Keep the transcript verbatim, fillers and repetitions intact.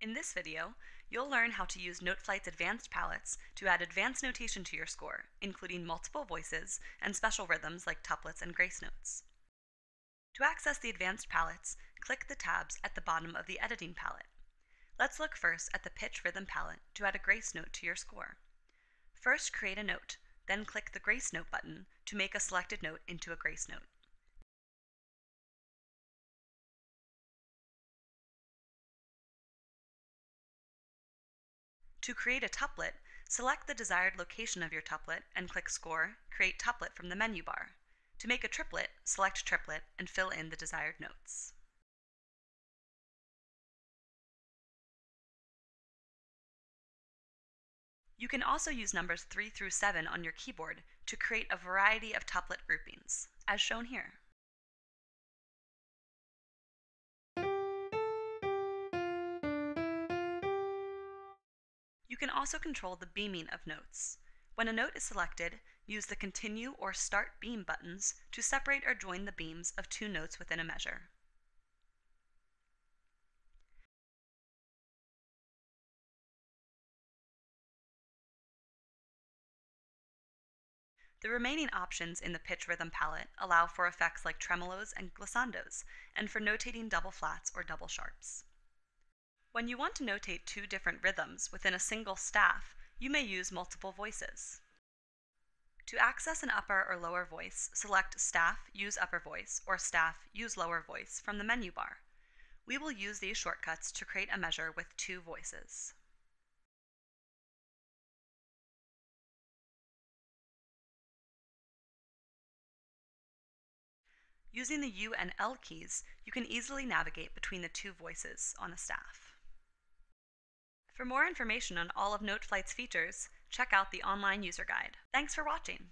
In this video, you'll learn how to use NoteflightVideo's advanced palettes to add advanced notation to your score, including multiple voices and special rhythms like tuplets and grace notes. To access the advanced palettes, click the tabs at the bottom of the editing palette. Let's look first at the pitch rhythm palette to add a grace note to your score. First, create a note, then click the grace note button to make a selected note into a grace note. To create a tuplet, select the desired location of your tuplet and click Score, Create Tuplet from the menu bar. To make a triplet, select Triplet and fill in the desired notes. You can also use numbers three through seven on your keyboard to create a variety of tuplet groupings, as shown here. You can also control the beaming of notes. When a note is selected, use the Continue or Start Beam buttons to separate or join the beams of two notes within a measure. The remaining options in the pitch rhythm palette allow for effects like tremolos and glissandos, and for notating double flats or double sharps. When you want to notate two different rhythms within a single staff, you may use multiple voices. To access an upper or lower voice, select Staff, Use Upper Voice, or Staff, Use Lower Voice from the menu bar. We will use these shortcuts to create a measure with two voices. Using the U and L keys, you can easily navigate between the two voices on a staff. For more information on all of NoteflightVideo's features, check out the online user guide. Thanks for watching!